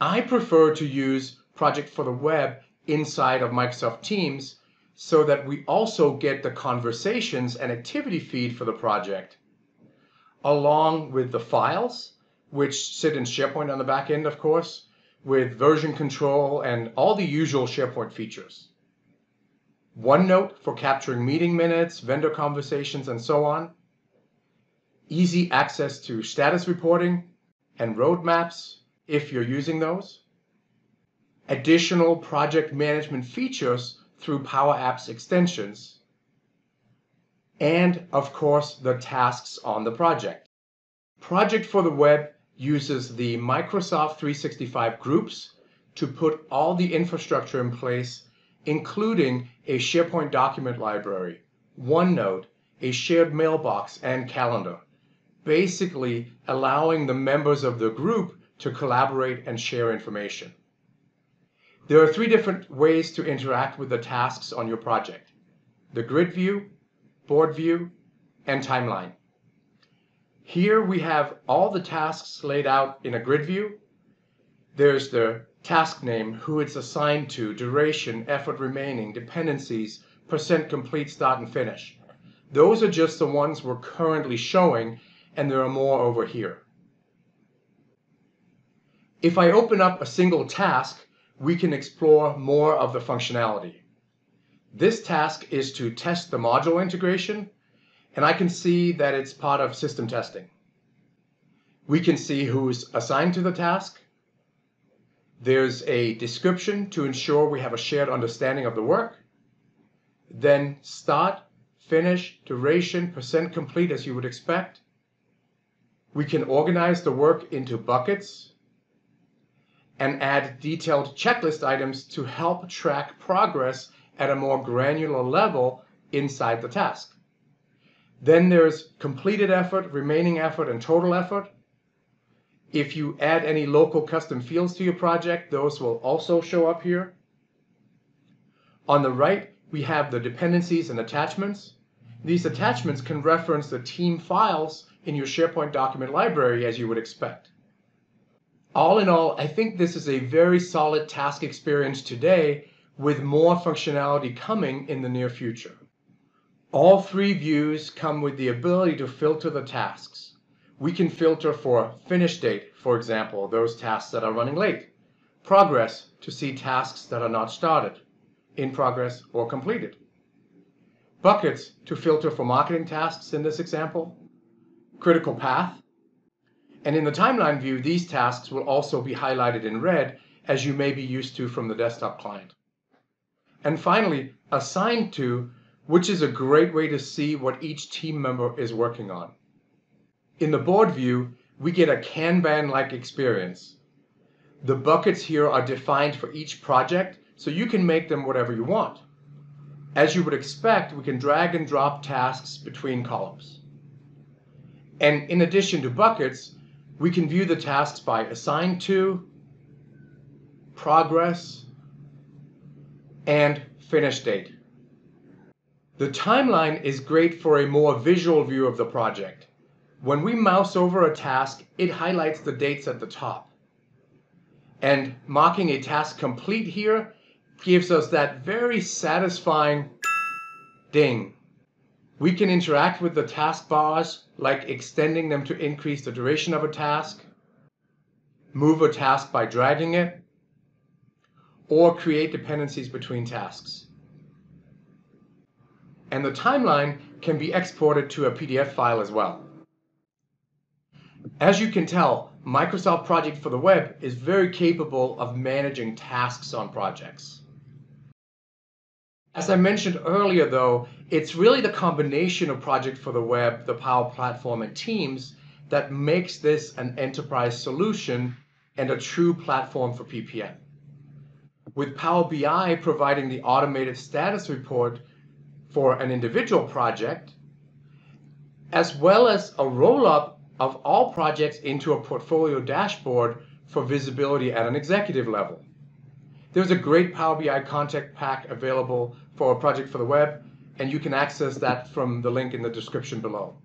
I prefer to use Project for the web inside of Microsoft Teams so that we also get the conversations and activity feed for the project, along with the files, which sit in SharePoint on the back end, of course, with version control and all the usual SharePoint features. OneNote for capturing meeting minutes, vendor conversations, and so on. Easy access to status reporting and roadmaps if you're using those. Additional project management features through Power Apps extensions. And, of course, the tasks on the project. Project for the web uses the Microsoft 365 Groups to put all the infrastructure in place, including a SharePoint document library, OneNote, a shared mailbox, and calendar, basically allowing the members of the group to collaborate and share information. There are three different ways to interact with the tasks on your project: the grid view, board view, and timeline. Here we have all the tasks laid out in a grid view. There's the task name, who it's assigned to, duration, effort remaining, dependencies, percent complete, start and finish. Those are just the ones we're currently showing, and there are more over here. If I open up a single task, we can explore more of the functionality. This task is to test the module integration, and I can see that it's part of system testing. We can see who's assigned to the task. There's a description to ensure we have a shared understanding of the work. Then start, finish, duration, percent complete as you would expect. We can organize the work into buckets and add detailed checklist items to help track progress at a more granular level inside the task. Then there's completed effort, remaining effort, and total effort. If you add any local custom fields to your project, those will also show up here. On the right, we have the dependencies and attachments. These attachments can reference the team files in your SharePoint document library, as you would expect. All in all, I think this is a very solid task experience today, with more functionality coming in the near future. All three views come with the ability to filter the tasks. We can filter for finish date, for example, those tasks that are running late. Progress, to see tasks that are not started, in progress, or completed. Buckets, to filter for marketing tasks in this example. Critical path. And in the timeline view, these tasks will also be highlighted in red, as you may be used to from the desktop client. And finally, assigned to, which is a great way to see what each team member is working on. In the board view, we get a Kanban-like experience. The buckets here are defined for each project, so you can make them whatever you want. As you would expect, we can drag and drop tasks between columns. And in addition to buckets, we can view the tasks by assigned to, progress, and finish date. The timeline is great for a more visual view of the project. When we mouse over a task, it highlights the dates at the top. And marking a task complete here gives us that very satisfying ding. We can interact with the task bars, like extending them to increase the duration of a task, move a task by dragging it, or create dependencies between tasks. And the timeline can be exported to a PDF file as well. As you can tell, Microsoft Project for the web is very capable of managing tasks on projects. As I mentioned earlier, though, it's really the combination of Project for the web, the Power Platform, and Teams that makes this an enterprise solution and a true platform for PPM. With Power BI providing the automated status report for an individual project, as well as a roll-up of all projects into a portfolio dashboard for visibility at an executive level. There's a great Power BI content pack available for a project for the web, and you can access that from the link in the description below.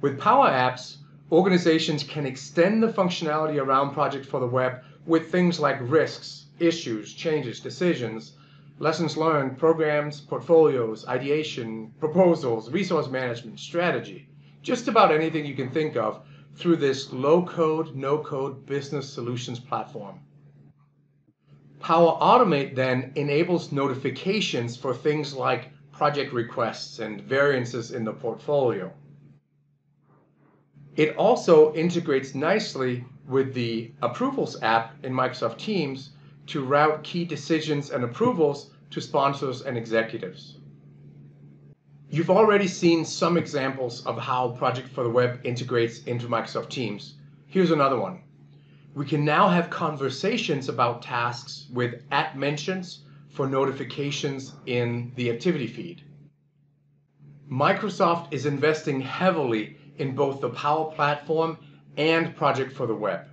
With Power Apps, organizations can extend the functionality around Project for the web with things like risks, issues, changes, decisions, lessons learned, programs, portfolios, ideation, proposals, resource management, strategy, just about anything you can think of through this low-code, no-code business solutions platform. Power Automate then enables notifications for things like project requests and variances in the portfolio. It also integrates nicely with the Approvals app in Microsoft Teams to route key decisions and approvals to sponsors and executives. You've already seen some examples of how Project for the Web integrates into Microsoft Teams. Here's another one. We can now have conversations about tasks with @mentions for notifications in the activity feed. Microsoft is investing heavily in both the Power Platform and Project for the Web.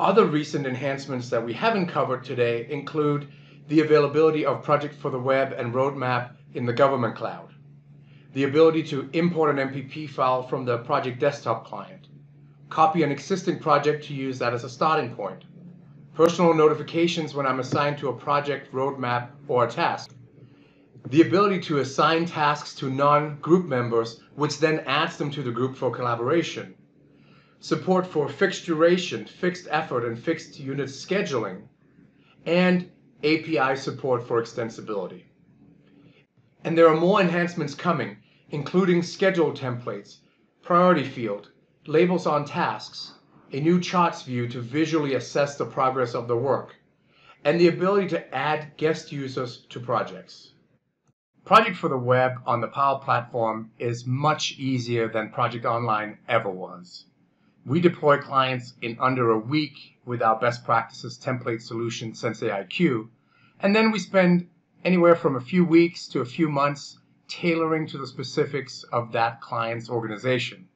Other recent enhancements that we haven't covered today include the availability of Project for the Web and Roadmap in the Government Cloud, the ability to import an MPP file from the Project Desktop client, copy an existing project to use that as a starting point, personal notifications when I'm assigned to a project, roadmap, or a task, the ability to assign tasks to non-group members, which then adds them to the group for collaboration, support for fixed duration, fixed effort, and fixed unit scheduling, and API support for extensibility. And there are more enhancements coming, including schedule templates, priority field, labels on tasks, a new charts view to visually assess the progress of the work, and the ability to add guest users to projects. Project for the Web on the Power Platform is much easier than Project Online ever was. We deploy clients in under a week with our best practices template solution, SenseiQ, and then we spend anywhere from a few weeks to a few months tailoring to the specifics of that client's organization.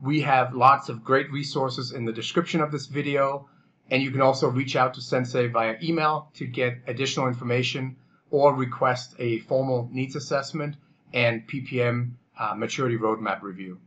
We have lots of great resources in the description of this video, and you can also reach out to Sensei via email to get additional information or request a formal needs assessment and PPM maturity roadmap review.